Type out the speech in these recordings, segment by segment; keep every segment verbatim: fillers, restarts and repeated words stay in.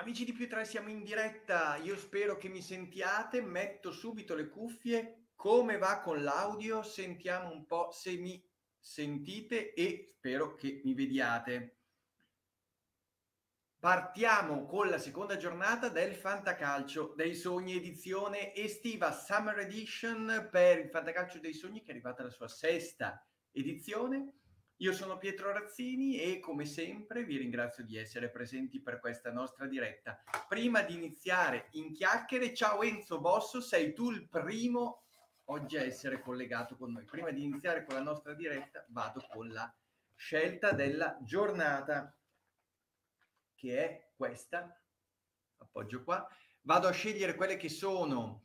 Amici di Più tre, siamo in diretta, io spero che mi sentiate, metto subito le cuffie. Come va con l'audio? Sentiamo un po' se mi sentite e spero che mi vediate. Partiamo con la seconda giornata del Fantacalcio dei Sogni, edizione estiva Summer Edition per il Fantacalcio dei Sogni, che è arrivata la sua sesta edizione. Io sono Pietro Razzini e come sempre vi ringrazio di essere presenti per questa nostra diretta. Prima di iniziare in chiacchiere, ciao Enzo Bosso, sei tu il primo oggi a essere collegato con noi. Prima di iniziare con la nostra diretta vado con la scelta della giornata, che è questa, appoggio qua, vado a scegliere quelle che sono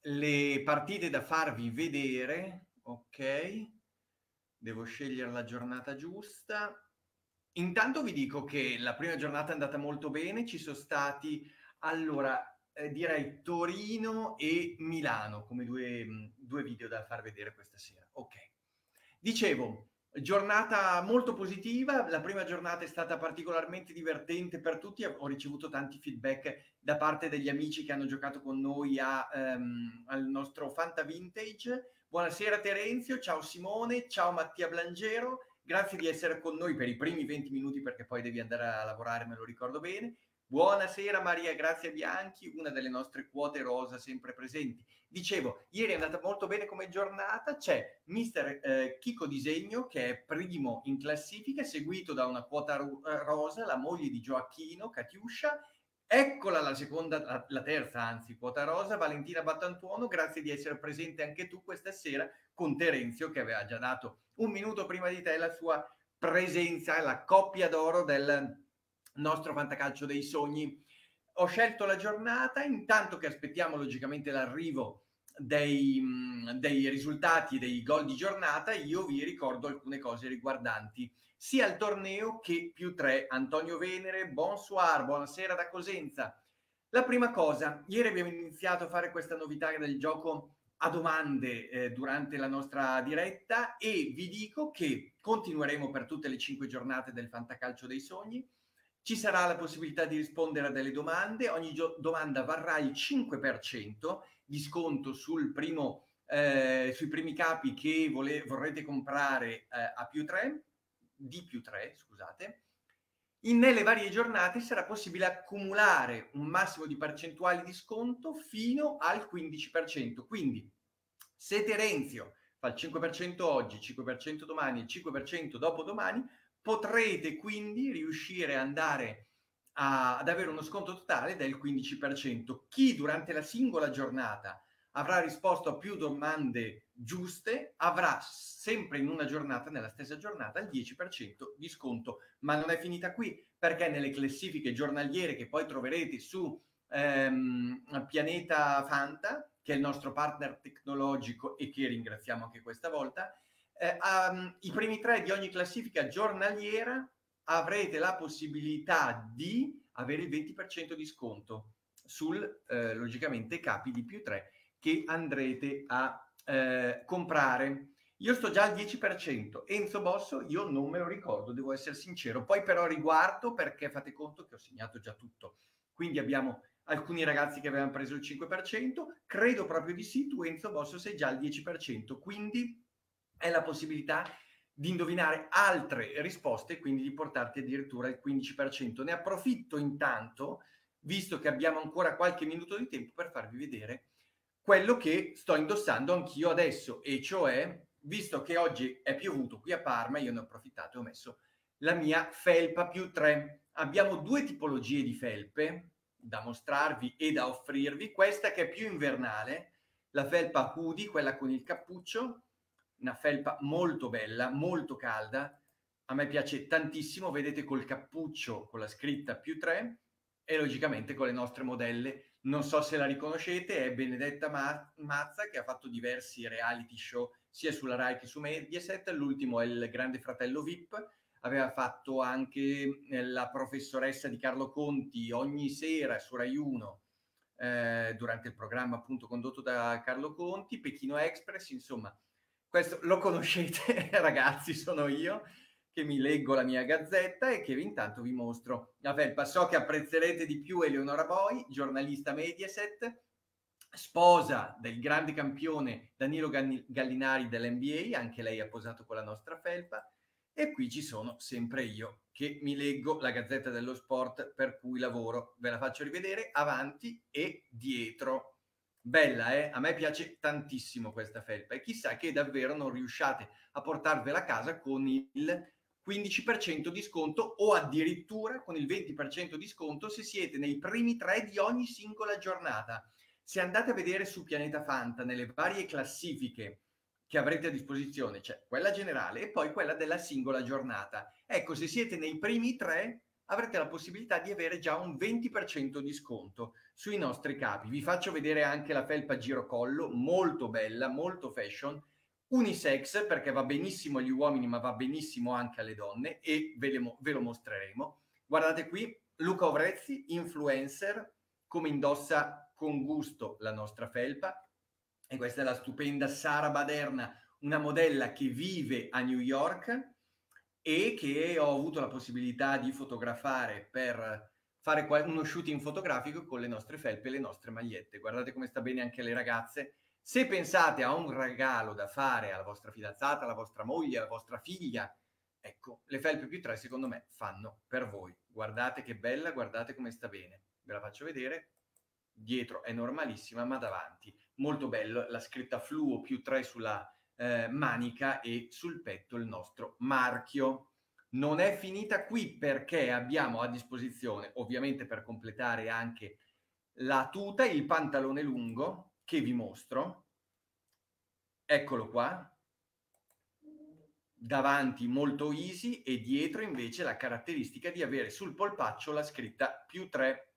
le partite da farvi vedere, ok? Devo scegliere la giornata giusta. Intanto vi dico che la prima giornata è andata molto bene, ci sono stati, allora, eh, direi Torino e Milano come due, mh, due video da far vedere questa sera. Ok, dicevo, giornata molto positiva, la prima giornata è stata particolarmente divertente per tutti, ho ricevuto tanti feedback da parte degli amici che hanno giocato con noi a, um, al nostro Fanta Vintage. Buonasera Terenzio, ciao Simone, ciao Mattia Blangero, grazie di essere con noi per i primi venti minuti perché poi devi andare a lavorare, me lo ricordo bene. Buonasera Maria Grazia Bianchi, una delle nostre quote rosa sempre presenti. Dicevo, ieri è andata molto bene come giornata, c'è mister eh, Chico Disegni che è primo in classifica, seguito da una quota ro- rosa, la moglie di Gioacchino, Catiuscia. Eccola la seconda, la, la terza anzi, quota rosa, Valentina Battantuono, grazie di essere presente anche tu questa sera con Terenzio, che aveva già dato un minuto prima di te la sua presenza, la coppia d'oro del nostro Fantacalcio dei Sogni. Ho scelto la giornata, intanto che aspettiamo logicamente l'arrivo dei, dei risultati, dei gol di giornata, io vi ricordo alcune cose riguardanti sia il torneo che Più tre. Antonio Venere, bonsoir, buonasera da Cosenza. La prima cosa, ieri abbiamo iniziato a fare questa novità del gioco a domande eh, durante la nostra diretta e vi dico che continueremo per tutte le cinque giornate del Fantacalcio dei Sogni. Ci sarà la possibilità di rispondere a delle domande, ogni gio- domanda varrà il cinque per cento di sconto sul primo, eh, sui primi capi che vole- vorrete comprare eh, a Più tre. Di Più tre, scusate. In, nelle varie giornate sarà possibile accumulare un massimo di percentuali di sconto fino al quindici per cento. Quindi, se Terenzio fa il cinque per cento oggi, il cinque per cento domani, il cinque per cento dopodomani, potrete quindi riuscire ad andare a, ad avere uno sconto totale del quindici per cento. Chi durante la singola giornata avrà risposto a più domande giuste, avrà sempre in una giornata, nella stessa giornata, il dieci per cento di sconto. Ma non è finita qui, perché nelle classifiche giornaliere che poi troverete su ehm, Pianeta Fanta, che è il nostro partner tecnologico e che ringraziamo anche questa volta, eh, um, i primi tre di ogni classifica giornaliera avrete la possibilità di avere il venti per cento di sconto sul, eh, logicamente, capi di Più tre. Che andrete a eh, comprare. Io sto già al dieci per cento, Enzo Bosso io non me lo ricordo, devo essere sincero, poi però riguardo, perché fate conto che ho segnato già tutto, quindi abbiamo alcuni ragazzi che avevano preso il cinque per cento, credo proprio di sì, tu Enzo Bosso sei già al dieci per cento, quindi è la possibilità di indovinare altre risposte, quindi di portarti addirittura al quindici per cento. Ne approfitto intanto, visto che abbiamo ancora qualche minuto di tempo, per farvi vedere quello che sto indossando anch'io adesso, e cioè, visto che oggi è piovuto qui a Parma, io ne ho approfittato e ho messo la mia felpa Più tre. Abbiamo due tipologie di felpe da mostrarvi e da offrirvi, questa che è più invernale, la felpa hoodie, quella con il cappuccio, una felpa molto bella, molto calda, a me piace tantissimo, vedete col cappuccio, con la scritta Più tre e logicamente con le nostre modelle. Non so se la riconoscete, è Benedetta Ma- Mazza, che ha fatto diversi reality show sia sulla Rai che su Mediaset. L'ultimo è il Grande Fratello V I P. Aveva fatto anche la professoressa di Carlo Conti ogni sera su Rai uno, eh, durante il programma appunto condotto da Carlo Conti, Pechino Express, insomma. Questo lo conoscete, ragazzi, sono io, che mi leggo la mia gazzetta e che intanto vi mostro. Felpa, so che apprezzerete di più Eleonora Boi, giornalista Mediaset, sposa del grande campione Danilo Gallinari dell'N B A, anche lei ha posato con la nostra felpa, e qui ci sono sempre io che mi leggo la Gazzetta dello Sport per cui lavoro. Ve la faccio rivedere avanti e dietro. Bella, eh? A me piace tantissimo questa felpa e chissà che davvero non riusciate a portarvela a casa con il quindici per cento di sconto o addirittura con il venti per cento di sconto se siete nei primi tre di ogni singola giornata. Se andate a vedere su Pianeta Fanta nelle varie classifiche che avrete a disposizione, cioè quella generale e poi quella della singola giornata. Ecco, se siete nei primi tre avrete la possibilità di avere già un venti per cento di sconto sui nostri capi. Vi faccio vedere anche la felpa girocollo, molto bella, molto fashion, unisex perché va benissimo agli uomini ma va benissimo anche alle donne e ve, le mo- ve lo mostreremo. Guardate qui, Luca Ovrezzi, influencer, come indossa con gusto la nostra felpa. E questa è la stupenda Sara Baderna, una modella che vive a New York e che ho avuto la possibilità di fotografare per fare uno shooting fotografico con le nostre felpe e le nostre magliette. Guardate come sta bene anche alle ragazze. Se pensate a un regalo da fare alla vostra fidanzata, alla vostra moglie, alla vostra figlia, ecco, le felpe più tre secondo me fanno per voi. Guardate che bella, guardate come sta bene. Ve la faccio vedere. Dietro è normalissima, ma davanti molto bello, la scritta Fluo più tre sulla eh, manica e sul petto il nostro marchio. Non è finita qui perché abbiamo a disposizione, ovviamente per completare anche la tuta, il pantalone lungo che vi mostro. Eccolo qua. Davanti molto easy e dietro invece la caratteristica di avere sul polpaccio la scritta più tre.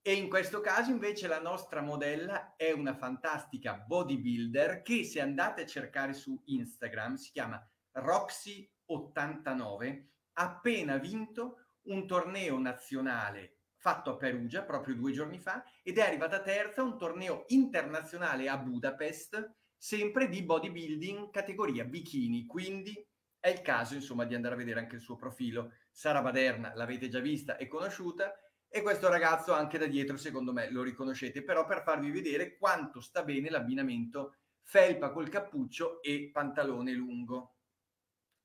E in questo caso invece la nostra modella è una fantastica bodybuilder che, se andate a cercare su Instagram, si chiama Roxy ottantanove, ha appena vinto un torneo nazionale fatto a Perugia proprio due giorni fa ed è arrivata terza a un torneo internazionale a Budapest, sempre di bodybuilding categoria bikini, quindi è il caso insomma di andare a vedere anche il suo profilo. Sara Baderna l'avete già vista e conosciuta. E questo ragazzo anche da dietro, secondo me, lo riconoscete, però per farvi vedere quanto sta bene l'abbinamento felpa col cappuccio e pantalone lungo.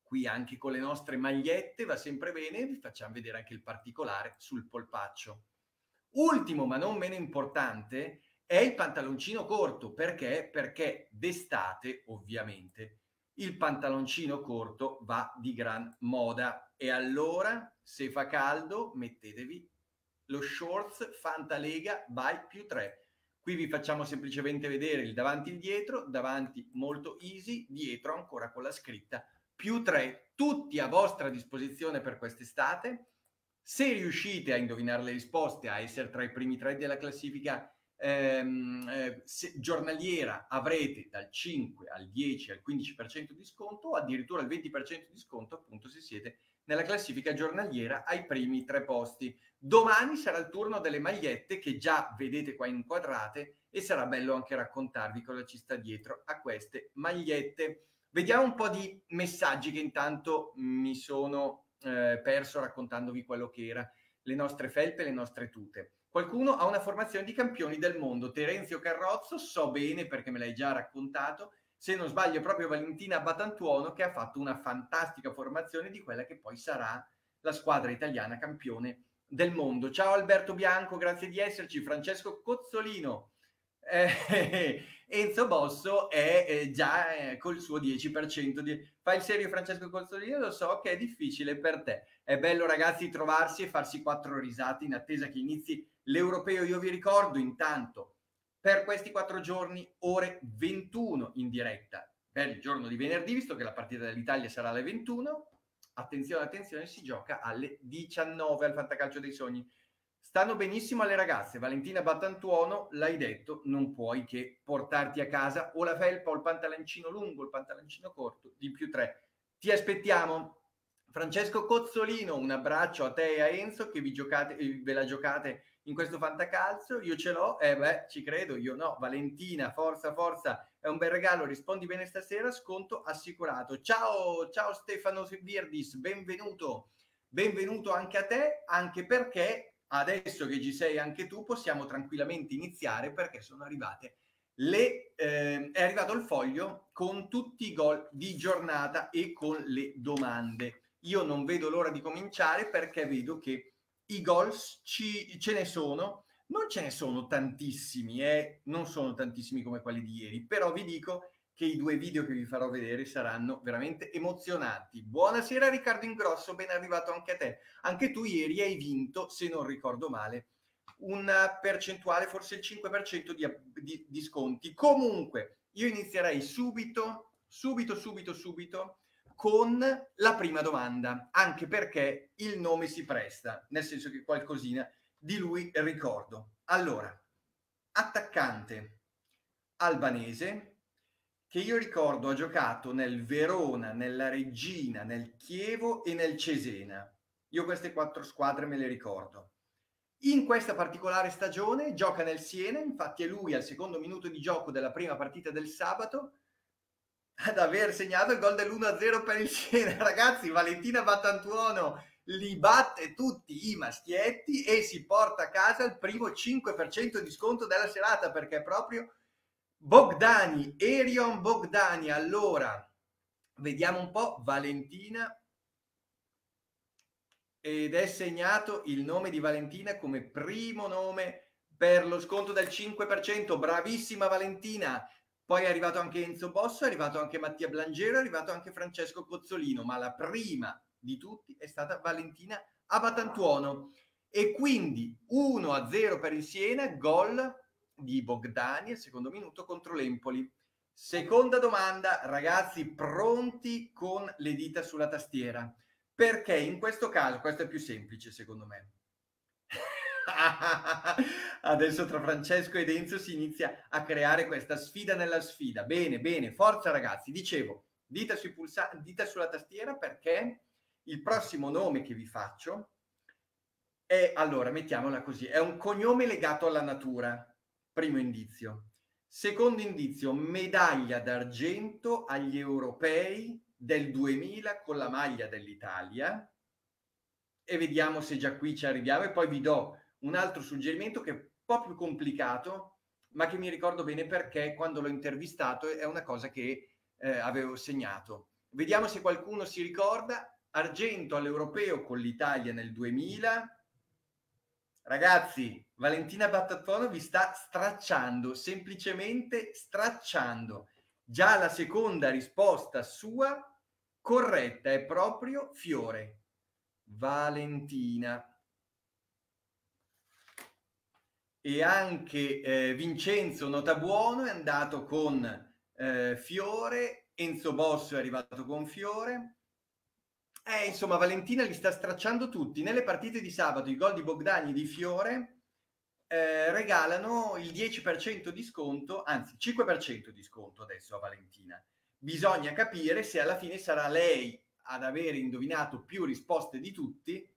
Qui anche con le nostre magliette va sempre bene e vi facciamo vedere anche il particolare sul polpaccio. Ultimo, ma non meno importante, è il pantaloncino corto. Perché? Perché d'estate, ovviamente, il pantaloncino corto va di gran moda. E allora, se fa caldo, mettetevi lo shorts Fantalega by più tre. Qui vi facciamo semplicemente vedere il davanti e il dietro. Davanti molto easy, dietro ancora con la scritta più tre, tutti a vostra disposizione per quest'estate. Se riuscite a indovinare le risposte, a essere tra i primi tre della classifica ehm, eh, se, giornaliera, avrete dal cinque al dieci al quindici per cento di sconto o addirittura il venti per cento di sconto, appunto, se siete nella classifica giornaliera ai primi tre posti. Domani sarà il turno delle magliette che già vedete qua inquadrate e sarà bello anche raccontarvi cosa ci sta dietro a queste magliette. Vediamo un po' di messaggi che intanto mi sono eh, perso raccontandovi quello che era le nostre felpe, le nostre tute. Qualcuno ha una formazione di campioni del mondo. Terenzio Carrozzo, so bene perché me l'hai già raccontato. Se non sbaglio è proprio Valentina Battantuono che ha fatto una fantastica formazione di quella che poi sarà la squadra italiana campione del mondo. Ciao Alberto Bianco, grazie di esserci. Francesco Cozzolino, eh, Enzo Bosso è eh, già eh, col suo dieci per cento. Di... Fai il serio Francesco Cozzolino, lo so che è difficile per te. È bello ragazzi trovarsi e farsi quattro risate in attesa che inizi l'Europeo. Io vi ricordo intanto, per questi quattro giorni, ore ventuno in diretta. Per il giorno di venerdì, visto che la partita dell'Italia sarà alle ventuno, attenzione, attenzione, si gioca alle diciannove al Fantacalcio dei Sogni. Stanno benissimo alle ragazze. Valentina Battantuono, l'hai detto, non puoi che portarti a casa o la felpa o il pantaloncino lungo, il pantaloncino corto, di più tre. Ti aspettiamo. Francesco Cozzolino, un abbraccio a te e a Enzo che vi giocate, ve la giocate in questo fantacalcio. Io ce l'ho, eh beh, ci credo, io no. Valentina, forza, forza, è un bel regalo, rispondi bene stasera, sconto assicurato. Ciao, ciao Stefano Virdis, benvenuto, benvenuto anche a te, anche perché adesso che ci sei anche tu possiamo tranquillamente iniziare, perché sono arrivate le, eh, è arrivato il foglio con tutti i gol di giornata e con le domande. Io non vedo l'ora di cominciare perché vedo che i gol ci, ce ne sono, non ce ne sono tantissimi, eh? Non sono tantissimi come quelli di ieri, però vi dico che i due video che vi farò vedere saranno veramente emozionanti. Buonasera Riccardo Ingrosso, ben arrivato anche a te. Anche tu ieri hai vinto, se non ricordo male, una percentuale, forse il cinque per cento di, di, di sconti. Comunque, io inizierei subito, subito, subito, subito, con la prima domanda, anche perché il nome si presta, nel senso che qualcosina di lui ricordo. Allora, attaccante albanese che io ricordo ha giocato nel Verona, nella Reggina, nel Chievo e nel Cesena. Io queste quattro squadre me le ricordo. In questa particolare stagione gioca nel Siena, infatti è lui al secondo minuto di gioco della prima partita del sabato ad aver segnato il gol dell'uno a zero per il Siena. Ragazzi, Valentina Battantuono li batte tutti i maschietti e si porta a casa il primo cinque per cento di sconto della serata, perché è proprio Bogdani, Erion Bogdani. Allora, vediamo un po', Valentina, ed è segnato il nome di Valentina come primo nome per lo sconto del cinque per cento. Bravissima Valentina. Poi è arrivato anche Enzo Bosso, è arrivato anche Mattia Blangero, è arrivato anche Francesco Cozzolino, ma la prima di tutti è stata Valentina Battantuono. E quindi uno a zero per il Siena, gol di Bogdani al secondo minuto contro l'Empoli. Seconda domanda, ragazzi, pronti con le dita sulla tastiera, perché in questo caso, questo è più semplice secondo me. Adesso tra Francesco ed Enzo si inizia a creare questa sfida nella sfida. Bene, bene, forza ragazzi. Dicevo, dita sui pulsanti, dita sulla tastiera, perché il prossimo nome che vi faccio è, allora, mettiamola così, è un cognome legato alla natura. Primo indizio. Secondo indizio, medaglia d'argento agli europei del duemila con la maglia dell'Italia, e vediamo se già qui ci arriviamo, e poi vi do un altro suggerimento che è un po' più complicato, ma che mi ricordo bene perché quando l'ho intervistato è una cosa che eh, avevo segnato. Vediamo se qualcuno si ricorda. Argento all'Europeo con l'Italia nel duemila. Ragazzi, Valentina Battantuono vi sta stracciando, semplicemente stracciando. Già la seconda risposta sua corretta è proprio Fiore. Valentina. E anche eh, Vincenzo Notabuono è andato con eh, Fiore, Enzo Bosso è arrivato con Fiore. Eh, insomma, Valentina li sta stracciando tutti. Nelle partite di sabato i gol di Bogdani e di Fiore eh, regalano il dieci per cento di sconto, anzi cinque per cento di sconto adesso a Valentina. Bisogna capire se alla fine sarà lei ad avere indovinato più risposte di tutti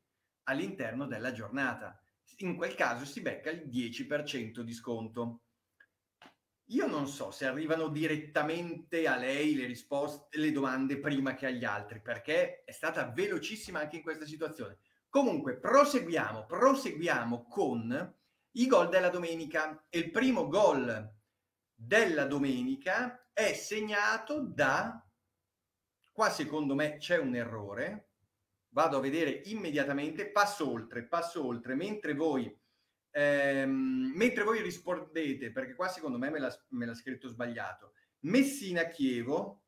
all'interno della giornata. In quel caso si becca il dieci per cento di sconto. Io non so se arrivano direttamente a lei le risposte, le domande prima che agli altri, perché è stata velocissima anche in questa situazione. Comunque proseguiamo, proseguiamo con i gol della domenica, e il primo gol della domenica è segnato da... Qua secondo me c'è un errore, vado a vedere immediatamente, passo oltre, passo oltre, mentre voi, ehm, mentre voi rispondete, perché qua secondo me me l'ha scritto sbagliato. Messina-Chievo,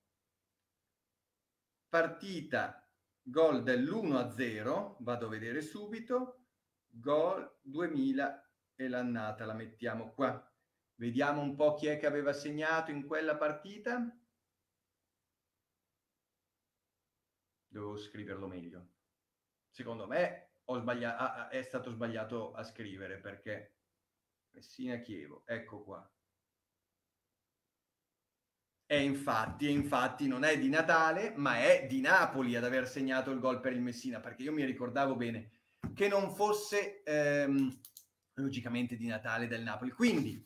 partita, gol dell'uno a zero, vado a vedere subito, gol duemila e l'annata, la mettiamo qua. Vediamo un po' chi è che aveva segnato in quella partita. Devo scriverlo meglio. Secondo me ho sbagliato, ah, è stato sbagliato a scrivere, perché Messina-Chievo, ecco qua. E infatti, e infatti non è di Natale, ma è di Napoli ad aver segnato il gol per il Messina, perché io mi ricordavo bene che non fosse ehm, logicamente di Natale del Napoli. Quindi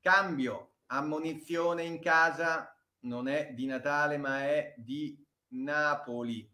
cambio ammonizione in casa, non è di Natale ma è di Napoli.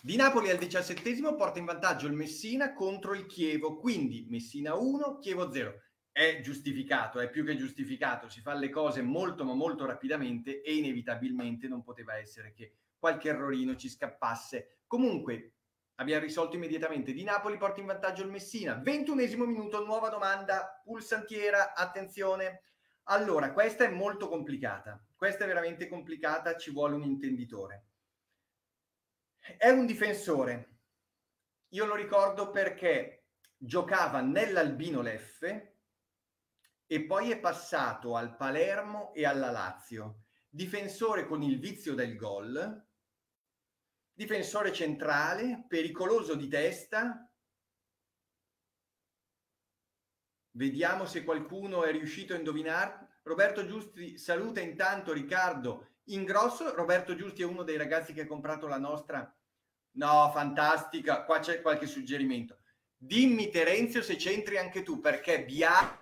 Di Napoli al diciassettesimo porta in vantaggio il Messina contro il Chievo, quindi Messina uno, Chievo zero. È giustificato, è più che giustificato, si fa le cose molto ma molto rapidamente e inevitabilmente non poteva essere che qualche errorino ci scappasse. Comunque abbiamo risolto immediatamente. Di Napoli porta in vantaggio il Messina, ventunesimo minuto, nuova domanda pulsantiera, attenzione. Allora, questa è molto complicata, questa è veramente complicata, ci vuole un intenditore. È un difensore, io lo ricordo perché giocava nell'Albino Leffe e poi è passato al Palermo e alla Lazio, difensore con il vizio del gol, difensore centrale, pericoloso di testa. Vediamo se qualcuno è riuscito a indovinare. Roberto Giusti saluta intanto Riccardo Ingrosso. Roberto Giusti è uno dei ragazzi che ha comprato la nostra, no, fantastica, qua c'è qualche suggerimento. Dimmi Terenzio se c'entri anche tu, perché Bia...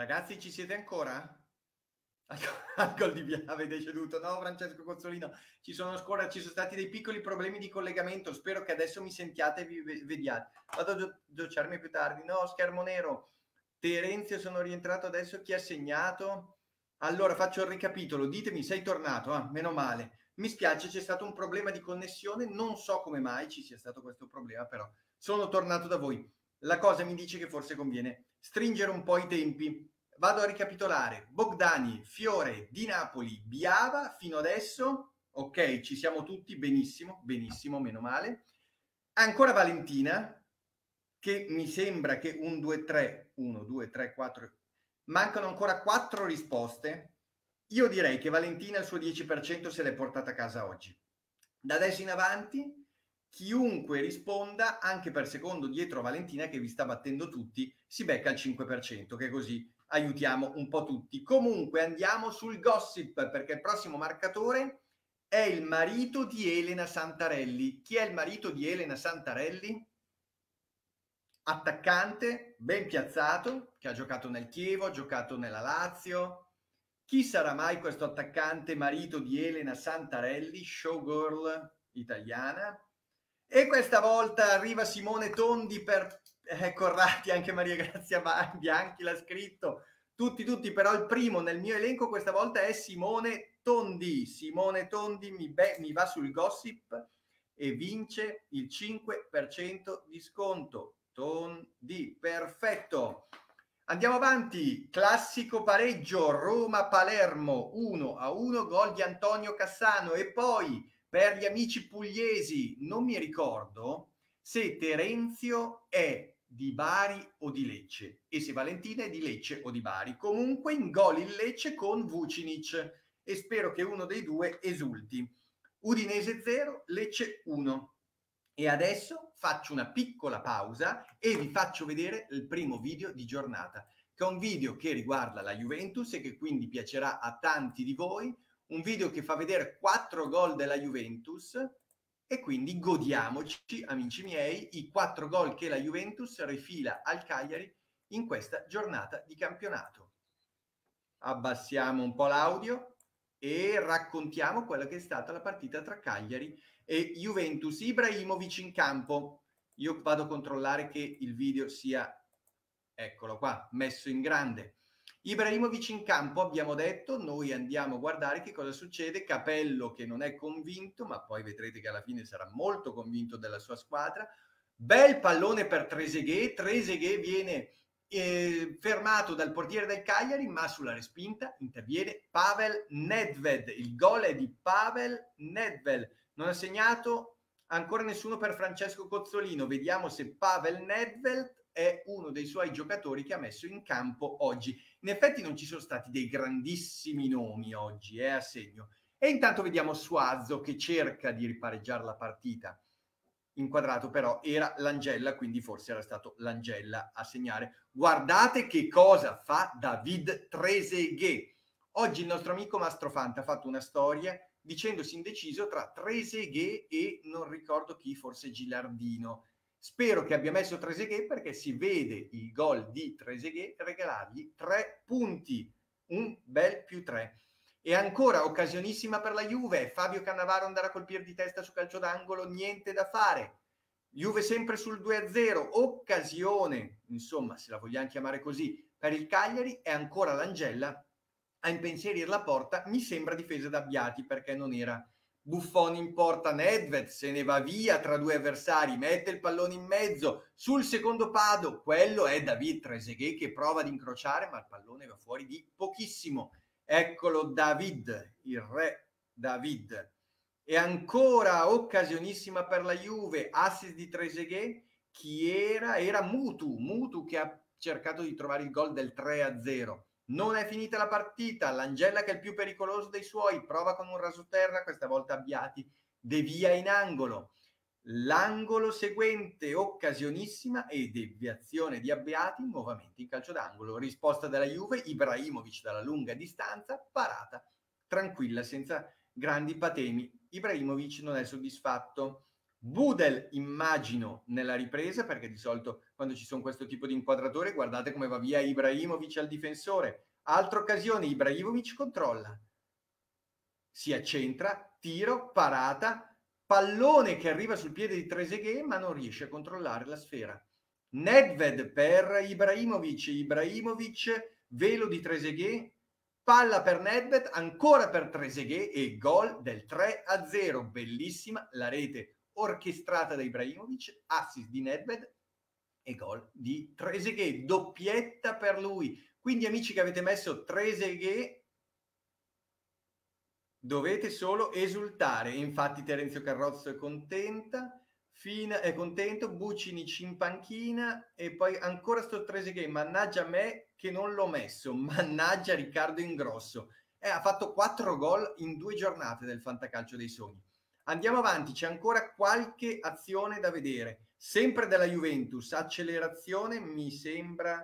Ragazzi, ci siete ancora? Al gol di Bia avete ceduto? No, Francesco Cozzolino, ci sono ancora, ci sono stati dei piccoli problemi di collegamento, spero che adesso mi sentiate e vi vediate. Vado a docciarmi più tardi. No, schermo nero. Terenzio, sono rientrato adesso, chi ha segnato? Allora, faccio il ricapitolo, ditemi, sei tornato? Ah, meno male. Mi spiace, c'è stato un problema di connessione, non so come mai ci sia stato questo problema, però sono tornato da voi. La cosa mi dice che forse conviene stringere un po' i tempi. Vado a ricapitolare. Bogdani, Fiore, Di Napoli, Biava fino adesso. Ok, ci siamo tutti, benissimo, benissimo, meno male. Ancora Valentina, che mi sembra che uno, due, tre, uno, due, tre, quattro, mancano ancora quattro risposte. Io direi che Valentina il suo dieci per cento se l'è portata a casa oggi. Da adesso in avanti chiunque risponda, anche per secondo dietro Valentina che vi sta battendo tutti, si becca il cinque per cento, che così aiutiamo un po' tutti. Comunque andiamo sul gossip, perché il prossimo marcatore è il marito di Elena Santarelli. Chi è il marito di Elena Santarelli? Attaccante, ben piazzato, che ha giocato nel Chievo, ha giocato nella Lazio. Chi sarà mai questo attaccante marito di Elena Santarelli, showgirl italiana? E questa volta arriva Simone Tondi per eh, Corrati, anche Maria Grazia Bianchi l'ha scritto. Tutti, tutti, però il primo nel mio elenco questa volta è Simone Tondi. Simone Tondi mi, be- mi va sul gossip e vince il cinque per cento di sconto. Tondi, perfetto. Andiamo avanti. Classico pareggio Roma-Palermo uno a uno, gol di Antonio Cassano. E poi per gli amici pugliesi, non mi ricordo se Terenzio è di Bari o di Lecce e se Valentina è di Lecce o di Bari. Comunque in gol il Lecce con Vucinic e spero che uno dei due esulti. Udinese zero, Lecce uno. E adesso faccio una piccola pausa e vi faccio vedere il primo video di giornata, che è un video che riguarda la Juventus e che quindi piacerà a tanti di voi, un video che fa vedere quattro gol della Juventus. E quindi godiamoci, amici miei, i quattro gol che la Juventus rifila al Cagliari in questa giornata di campionato. Abbassiamo un po' l'audio e raccontiamo quella che è stata la partita tra Cagliari e Juventus. Ibrahimovic in campo. Io vado a controllare che il video sia, eccolo qua, messo in grande. Ibrahimovic in campo, abbiamo detto, noi andiamo a guardare che cosa succede. Capello che non è convinto, ma poi vedrete che alla fine sarà molto convinto della sua squadra. Bel pallone per Trezeguet, Trezeguet viene eh, fermato dal portiere del Cagliari, ma sulla respinta interviene Pavel Nedved. Il gol è di Pavel Nedved, non ha segnato ancora nessuno per Francesco Cozzolino. Vediamo se Pavel Nedved è uno dei suoi giocatori che ha messo in campo oggi. In effetti non ci sono stati dei grandissimi nomi oggi, eh, a segno. E intanto vediamo Suazzo che cerca di ripareggiare la partita. Inquadrato però era Langella, quindi forse era stato Langella a segnare. Guardate che cosa fa David Trezeguet. Oggi il nostro amico Mastrofanta ha fatto una storia dicendosi indeciso tra Trezeguet e non ricordo chi, forse Gilardino. Spero che abbia messo Trezeguet perché si vede il gol di Trezeguet regalargli tre punti, un bel più tre. E ancora occasionissima per la Juve, Fabio Cannavaro andrà a colpire di testa su calcio d'angolo, niente da fare. Juve sempre sul due a zero, occasione, insomma se la vogliamo chiamare così, per il Cagliari e ancora Langella a impensierire la porta, mi sembra difesa da Abbiati perché non era... Buffoni in porta, Nedved se ne va via tra due avversari, mette il pallone in mezzo, sul secondo palo, quello è David Trezeguet che prova ad incrociare, ma il pallone va fuori di pochissimo. Eccolo David, il re David. E ancora occasionissima per la Juve, assist di Trezeguet, chi era? Era Mutu, Mutu che ha cercato di trovare il gol del tre a zero. Non è finita la partita, Langella che è il più pericoloso dei suoi, prova con un rasoterra, questa volta Abbiati, devia in angolo. L'angolo seguente, occasionissima e deviazione di Abbiati, nuovamente in calcio d'angolo. Risposta della Juve, Ibrahimovic dalla lunga distanza, parata, tranquilla, senza grandi patemi. Ibrahimovic non è soddisfatto. Budel, immagino, nella ripresa, perché di solito quando ci sono questo tipo di inquadrature guardate come va via Ibrahimovic al difensore. Altra occasione, Ibrahimovic controlla, si accentra, tiro, parata, pallone che arriva sul piede di Trezeguet ma non riesce a controllare la sfera. Nedved per Ibrahimovic, Ibrahimovic, velo di Trezeguet, palla per Nedved, ancora per Trezeguet e gol del tre a zero. Bellissima la rete orchestrata da Ibrahimovic, assist di Nedved e gol di Trezeguet, doppietta per lui. Quindi amici che avete messo Trezeguet dovete solo esultare. Infatti Terenzio Carrozzo è contenta, Fina è contento, Vucinic in panchina e poi ancora sto Trezeguet, mannaggia a me che non l'ho messo, mannaggia Riccardo Ingrosso. Eh, ha fatto quattro gol in due giornate del fantacalcio dei sogni. Andiamo avanti, c'è ancora qualche azione da vedere. Sempre della Juventus, accelerazione, mi sembra...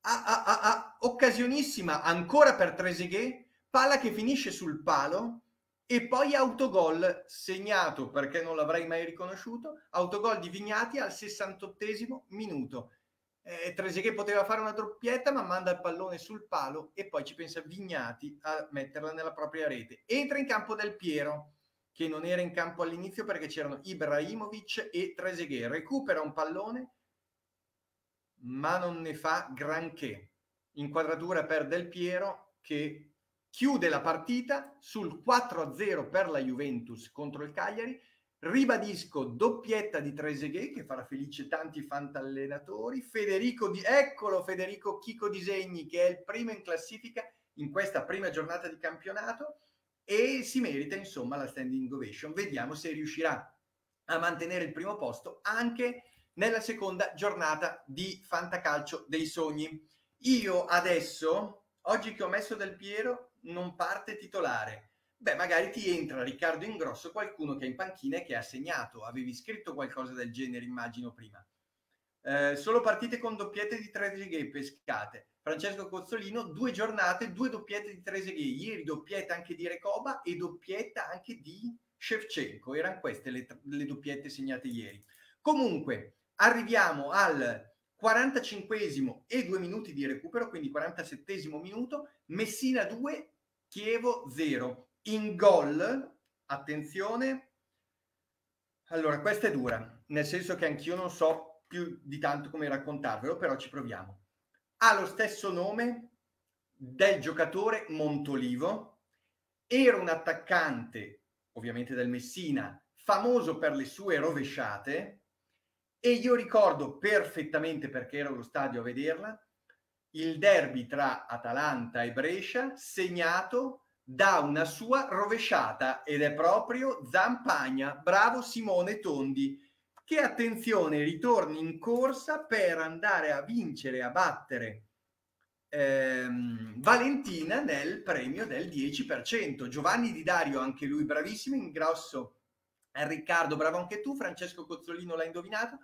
Ah, ah, ah, ah, occasionissima, ancora per Trezeguet, palla che finisce sul palo e poi autogol segnato, perché non l'avrei mai riconosciuto, autogol di Vignati al sessantottesimo minuto. Eh, Trezeguet poteva fare una doppietta, ma manda il pallone sul palo e poi ci pensa Vignati a metterla nella propria rete. Entra in campo Del Piero, che non era in campo all'inizio perché c'erano Ibrahimovic e Trezeguet. Recupera un pallone, ma non ne fa granché. inquadratura per Del Piero che chiude la partita sul quattro a zero per la Juventus contro il Cagliari. Ribadisco, doppietta di Trezeguet che farà felice tanti fantallenatori. Federico Di... eccolo Federico Chico Disegni che è il primo in classifica in questa prima giornata di campionato e si merita insomma la standing ovation. Vediamo se riuscirà a mantenere il primo posto anche nella seconda giornata di Fantacalcio dei Sogni. Io adesso, oggi che ho messo Del Piero, non parte titolare. Beh, magari ti entra Riccardo Ingrosso, qualcuno che è in panchina e che ha segnato. Avevi scritto qualcosa del genere, immagino, prima. Eh, solo partite con doppiette di Trezeguet pescate. Francesco Cozzolino, due giornate, due doppiette di Trezeguet. Ieri doppietta anche di Recoba e doppietta anche di Shevchenko. Erano queste le, le doppiette segnate ieri. Comunque, arriviamo al quarantacinquesimo e due minuti di recupero, quindi quarantasettesimo minuto. Messina due, Chievo zero. In gol, attenzione, allora questa è dura, nel senso che anch'io non so più di tanto come raccontarvelo, però ci proviamo. Ha lo stesso nome del giocatore Montolivo, era un attaccante, ovviamente del Messina, famoso per le sue rovesciate, e io ricordo perfettamente, perché ero allo stadio a vederla, il derby tra Atalanta e Brescia, segnato da una sua rovesciata, ed è proprio Zampagna, bravo Simone Tondi, che, attenzione, ritorni in corsa per andare a vincere, a battere ehm, Valentina nel premio del dieci per cento. Giovanni Di Dario, anche lui bravissimo, Ingrosso, Riccardo, bravo anche tu, Francesco Cozzolino l'ha indovinato,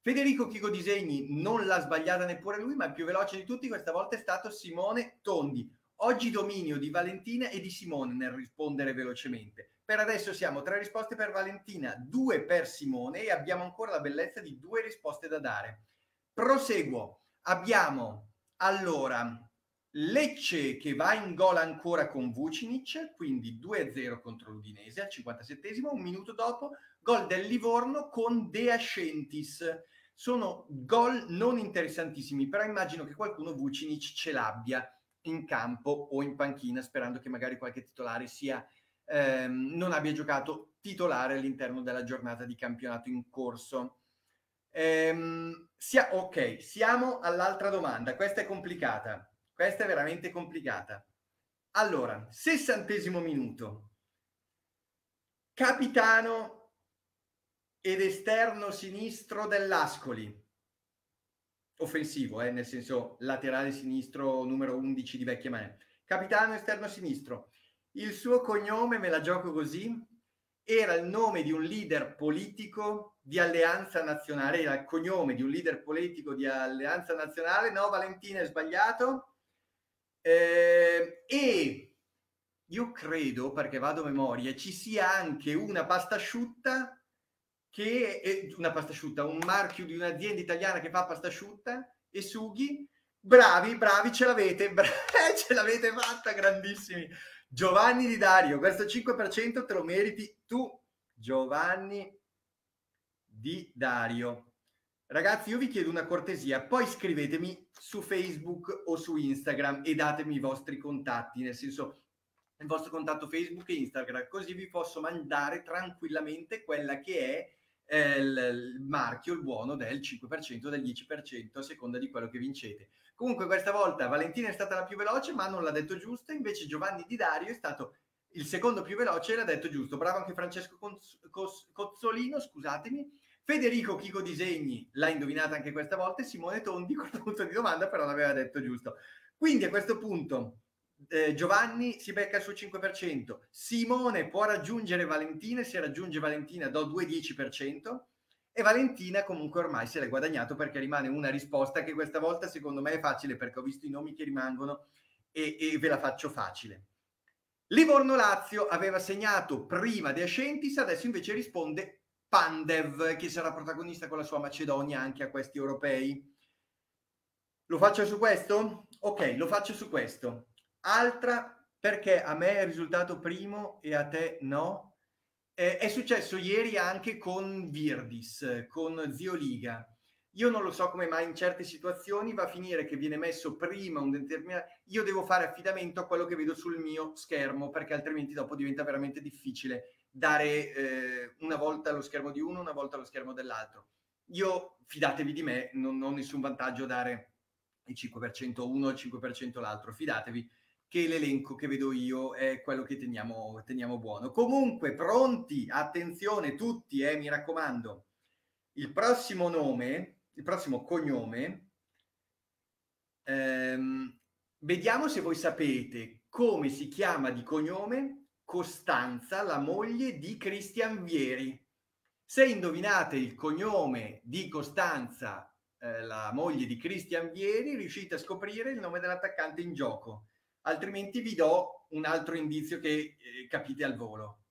Federico Chico Disegni non l'ha sbagliata neppure lui, ma il più veloce di tutti questa volta è stato Simone Tondi. Oggi dominio di Valentina e di Simone nel rispondere velocemente. Per adesso siamo tre risposte per Valentina, due per Simone e abbiamo ancora la bellezza di due risposte da dare. Proseguo. Abbiamo allora Lecce che va in gol ancora con Vucinic, quindi due a zero contro l'Udinese al cinquantasettesimo, un minuto dopo gol del Livorno con De Ascentis. Sono gol non interessantissimi, però immagino che qualcuno Vucinic ce l'abbia in campo o in panchina, sperando che magari qualche titolare sia ehm, non abbia giocato titolare all'interno della giornata di campionato in corso. Ehm, sia, ok, siamo all'altra domanda, questa è complicata, questa è veramente complicata. Allora, sessantesimo minuto, capitano ed esterno sinistro dell'Ascoli, offensivo, eh, nel senso laterale sinistro numero undici di vecchie mani, capitano esterno sinistro, il suo cognome, me la gioco così, era il nome di un leader politico di Alleanza Nazionale, era il cognome di un leader politico di Alleanza Nazionale, no Valentina è sbagliato, eh, e io credo, perché vado a memoria, ci sia anche una pasta asciutta che è una pasta asciutta, un marchio di un'azienda italiana che fa pasta asciutta e sughi. Bravi, bravi, ce l'avete, bra- ce l'avete fatta, grandissimi. Giovanni Di Dario, questo cinque per cento te lo meriti tu, Giovanni Di Dario. Ragazzi, io vi chiedo una cortesia, poi scrivetemi su Facebook o su Instagram e datemi i vostri contatti, nel senso il vostro contatto Facebook e Instagram, così vi posso mandare tranquillamente quella che è il marchio, il buono del cinque per cento, del dieci per cento a seconda di quello che vincete. Comunque questa volta Valentina è stata la più veloce ma non l'ha detto giusto, invece Giovanni Di Dario è stato il secondo più veloce e l'ha detto giusto. Bravo anche Francesco Cons- Cos- Cozzolino, scusatemi. Federico Chico Disegni l'ha indovinata anche questa volta e Simone Tondi con il punto di domanda però l'aveva detto giusto. Quindi a questo punto Eh, Giovanni si becca il suo cinque per cento, Simone può raggiungere Valentina, se raggiunge Valentina do due dieci per cento e Valentina comunque ormai se l'è guadagnato perché rimane una risposta che questa volta secondo me è facile perché ho visto i nomi che rimangono e, e ve la faccio facile. Livorno-Lazio aveva segnato prima De Ascentis, adesso invece risponde Pandev che sarà protagonista con la sua Macedonia anche a questi europei. Lo faccio su questo? Ok, lo faccio su questo. Altra, perché a me è risultato primo e a te no, eh, è successo ieri anche con Virdis, con Zio Liga. Io non lo so come mai in certe situazioni va a finire che viene messo prima un determinato... Io devo fare affidamento a quello che vedo sul mio schermo, perché altrimenti dopo diventa veramente difficile dare eh, una volta lo schermo di uno, una volta lo schermo dell'altro. Io, fidatevi di me, non ho nessun vantaggio dare il cinque per cento uno e il cinque per cento l'altro. Fidatevi che l'elenco che vedo io è quello che teniamo, teniamo buono. Comunque, pronti, attenzione tutti, eh, mi raccomando. Il prossimo nome, il prossimo cognome, ehm, vediamo se voi sapete come si chiama di cognome Costanza, la moglie di Cristian Vieri. Se indovinate il cognome di Costanza, eh, la moglie di Cristian Vieri, riuscite a scoprire il nome dell'attaccante in gioco. Altrimenti vi do un altro indizio che eh, capite al volo.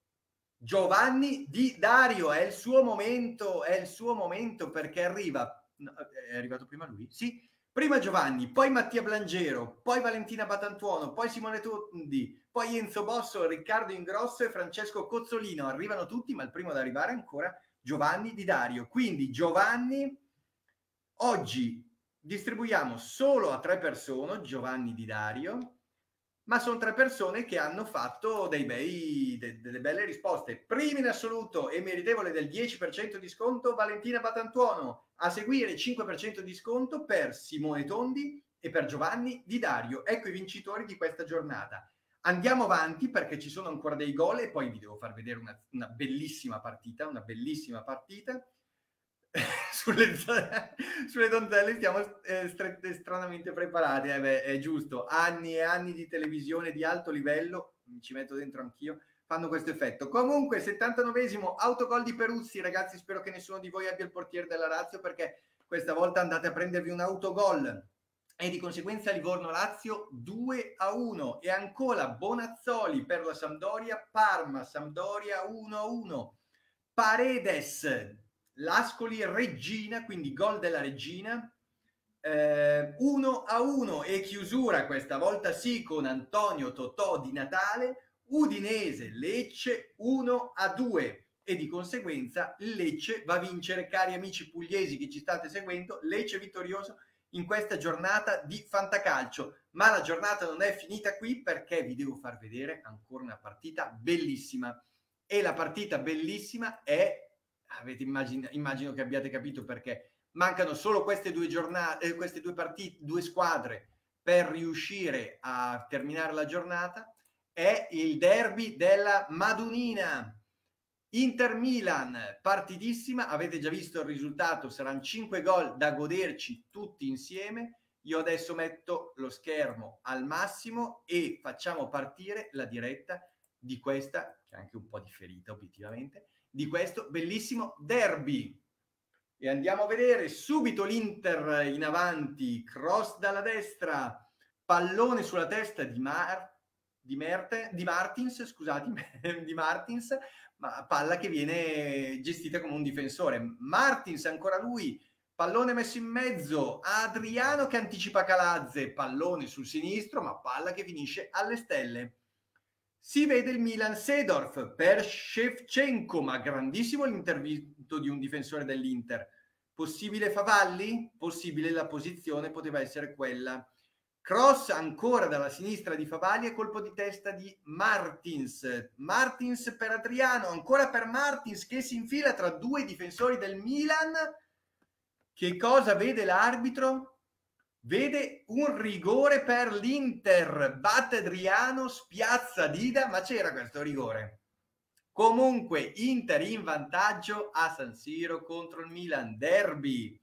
Giovanni Di Dario, è il suo momento, è il suo momento perché arriva, no, è arrivato prima lui, sì, prima Giovanni, poi Mattia Blangero, poi Valentina Battantuono, poi Simone Tondi, poi Enzo Bosso, Riccardo Ingrosso e Francesco Cozzolino. Arrivano tutti, ma il primo ad arrivare è ancora Giovanni Di Dario. Quindi Giovanni, oggi distribuiamo solo a tre persone Giovanni Di Dario, ma sono tre persone che hanno fatto dei bei, de, delle belle risposte. Prima in assoluto e meritevole del dieci per cento di sconto Valentina Battantuono, a seguire cinque per cento di sconto per Simone Tondi e per Giovanni Di Dario. Ecco i vincitori di questa giornata. Andiamo avanti perché ci sono ancora dei gol e poi vi devo far vedere una, una bellissima partita, una bellissima partita. Sulle, sulle donzelle stiamo eh, strette, stranamente preparati, eh beh, è giusto, anni e anni di televisione di alto livello, mi ci metto dentro anch'io, fanno questo effetto. Comunque settantanovesimo autogol di Peruzzi, ragazzi, spero che nessuno di voi abbia il portiere della Lazio, perché questa volta andate a prendervi un autogol. E di conseguenza Livorno-Lazio due a uno, e ancora Bonazzoli per la Sampdoria, Parma Sampdoria uno a uno, Paredes L'Ascoli Reggina, quindi gol della Reggina, eh, uno a uno, e chiusura questa volta sì con Antonio Totò Di Natale, Udinese Lecce uno a due, e di conseguenza Lecce va a vincere, cari amici pugliesi che ci state seguendo, Lecce vittorioso in questa giornata di fantacalcio. Ma la giornata non è finita qui, perché vi devo far vedere ancora una partita bellissima, e la partita bellissima è... Avete immagino, immagino che abbiate capito perché mancano solo queste due giornate, eh, queste due partite, due squadre per riuscire a terminare la giornata. È il derby della Madunina, Inter Milan, partitissima. Avete già visto il risultato, saranno cinque gol da goderci tutti insieme. Io adesso metto lo schermo al massimo e facciamo partire la diretta di questa, che è anche un po' di ferita obiettivamente, di questo bellissimo derby. E andiamo a vedere subito l'Inter in avanti, cross dalla destra, pallone sulla testa di Mar di, Merte, di Martins, scusatemi, di Martins, ma palla che viene gestita come un difensore. Martins, ancora lui, pallone messo in mezzo, Adriano che anticipa Calazze, pallone sul sinistro, ma palla che finisce alle stelle. Si vede il Milan, Seedorf per Shevchenko, ma grandissimo l'intervento di un difensore dell'Inter. Possibile Favalli? Possibile, la posizione poteva essere quella. Cross ancora dalla sinistra di Favalli e colpo di testa di Martins. Martins per Adriano, ancora per Martins che si infila tra due difensori del Milan. Che cosa vede l'arbitro? Vede un rigore per l'Inter, batte Adriano, spiazza Dida, ma c'era questo rigore. Comunque Inter in vantaggio a San Siro contro il Milan, derby.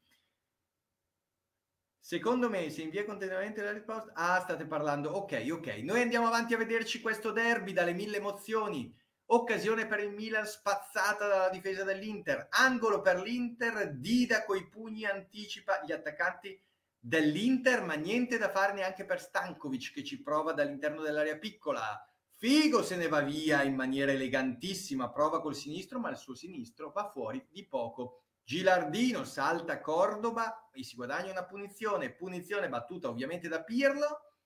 Secondo me se invia continuamente la risposta... Ah, state parlando, ok, ok. Noi andiamo avanti a vederci questo derby dalle mille emozioni. Occasione per il Milan spazzata dalla difesa dell'Inter, angolo per l'Inter, Dida coi pugni anticipa gli attaccanti dell'Inter, ma niente da fare neanche per Stankovic che ci prova dall'interno dell'area piccola. Figo se ne va via in maniera elegantissima, prova col sinistro, ma il suo sinistro va fuori di poco. Gilardino salta Cordoba e si guadagna una punizione, punizione battuta ovviamente da Pirlo.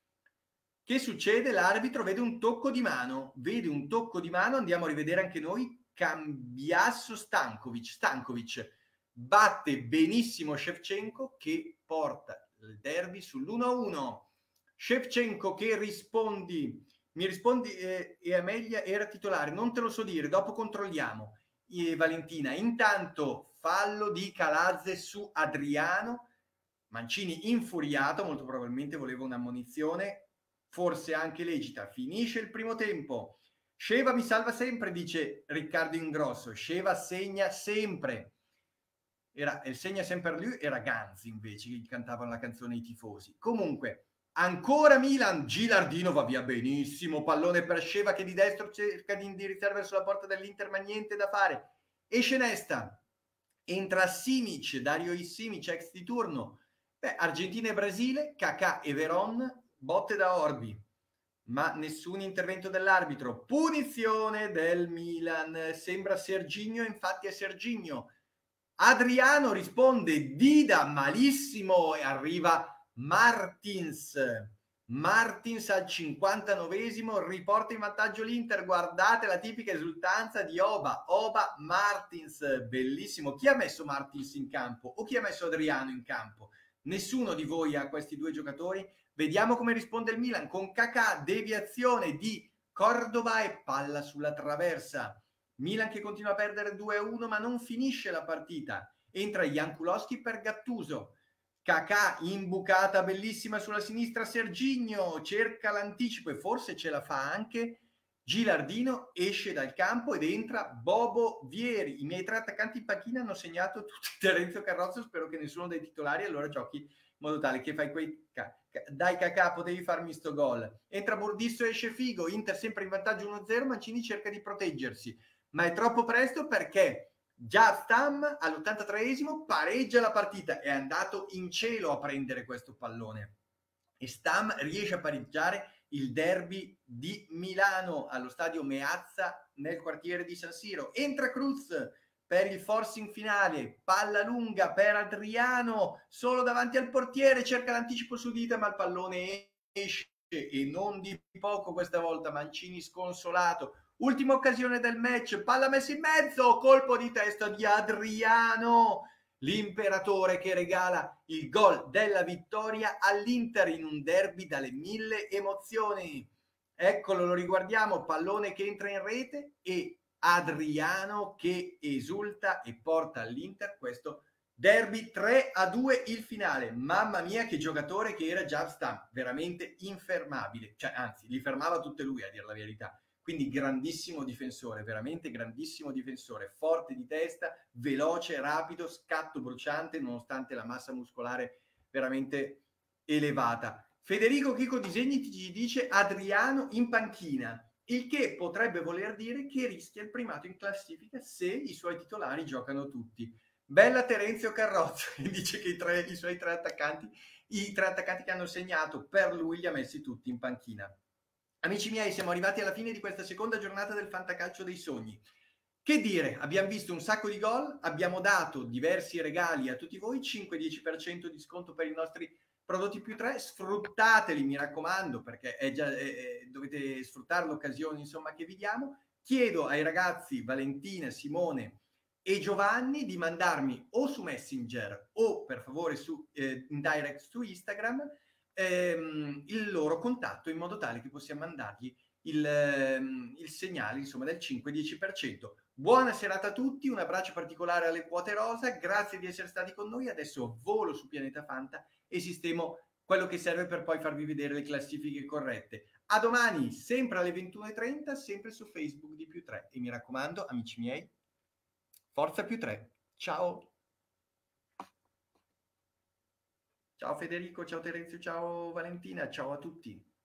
Che succede? L'arbitro vede un tocco di mano, vede un tocco di mano, andiamo a rivedere anche noi, cambiasso Stankovic, Stankovic batte benissimo Shevchenko, che porta il derby sull'uno a uno. Shevchenko che rispondi, mi rispondi, eh, e Amelia era titolare, non te lo so dire, dopo controlliamo. E Valentina, intanto fallo di Calazze su Adriano, Mancini infuriato, molto probabilmente voleva un'ammonizione, forse anche legita. Finisce il primo tempo, Sheva mi salva sempre, dice Riccardo Ingrosso. Sheva segna sempre, era, il segna sempre lui, era Ganzi invece che gli cantavano la canzone i tifosi. Comunque ancora Milan, Gilardino va via benissimo, pallone per Sheva che di destro cerca di indirizzare verso la porta dell'Inter, ma niente da fare. Esce Nesta, entra Simic, Dario Simic, ex di turno. Beh, Argentina e Brasile, Kakà e Veron, botte da Orbi, ma nessun intervento dell'arbitro. Punizione del Milan, sembra Serginho, infatti è Serginho. Adriano risponde, Dida malissimo, e arriva Martins, Martins al cinquantanovesimo riporta in vantaggio l'Inter. Guardate la tipica esultanza di Oba, Oba Martins, bellissimo. Chi ha messo Martins in campo o chi ha messo Adriano in campo? Nessuno di voi ha questi due giocatori? Vediamo come risponde il Milan con Kakà, deviazione di Cordova e palla sulla traversa. Milan che continua a perdere due a uno, ma non finisce la partita. Entra Jankuloski per Gattuso. Kakà imbucata bellissima sulla sinistra, Serginho cerca l'anticipo e forse ce la fa anche. Gilardino esce dal campo ed entra Bobo Vieri. I miei tre attaccanti in panchina hanno segnato tutti. Terenzio Carrozzo, spero che nessuno dei titolari, allora giochi in modo tale che fai quei... Dai Kakà, potevi farmi sto gol. Entra Burdisso, esce Figo, Inter sempre in vantaggio uno a zero, Mancini cerca di proteggersi, ma è troppo presto perché... Già Stam all'ottantatreesimo pareggia la partita, è andato in cielo a prendere questo pallone e Stam riesce a pareggiare il derby di Milano allo stadio Meazza nel quartiere di San Siro. Entra Cruz per il forcing finale, palla lunga per Adriano, solo davanti al portiere, cerca l'anticipo su Dida, ma il pallone esce e non di poco questa volta. Mancini sconsolato. Ultima occasione del match, palla messa in mezzo, colpo di testa di Adriano, l'imperatore che regala il gol della vittoria all'Inter in un derby dalle mille emozioni. Eccolo, lo riguardiamo, pallone che entra in rete e Adriano che esulta e porta all'Inter questo derby tre a due il finale. Mamma mia che giocatore che era Jav Stam, veramente infermabile, cioè anzi li fermava tutte lui a dire la verità. Quindi grandissimo difensore, veramente grandissimo difensore, forte di testa, veloce, rapido, scatto bruciante, nonostante la massa muscolare veramente elevata. Federico Chico Disegni ci dice Adriano in panchina, il che potrebbe voler dire che rischia il primato in classifica se i suoi titolari giocano tutti. Bella Terenzio Carrozzo, che dice che i, tre, i suoi tre attaccanti, i tre attaccanti che hanno segnato per lui li ha messi tutti in panchina. Amici miei, siamo arrivati alla fine di questa seconda giornata del Fantacalcio dei Sogni. Che dire, abbiamo visto un sacco di gol, abbiamo dato diversi regali a tutti voi, cinque dieci per cento di sconto per i nostri prodotti più tre, sfruttateli mi raccomando, perché è già, eh, dovete sfruttare l'occasione insomma che vi diamo. Chiedo ai ragazzi Valentina, Simone e Giovanni di mandarmi o su Messenger o per favore su, eh, in direct su Instagram, Ehm, il loro contatto, in modo tale che possiamo mandargli il, ehm, il segnale insomma del cinque dieci per cento. Buona serata a tutti, un abbraccio particolare alle quote rosa, grazie di essere stati con noi. Adesso volo su Pianeta Fanta e sistemo quello che serve per poi farvi vedere le classifiche corrette. A domani, sempre alle ventuno e trenta, sempre su Facebook di Più tre, e mi raccomando amici miei, forza Più tre. Ciao. Ciao Federico, ciao Terenzio, ciao Valentina, ciao a tutti.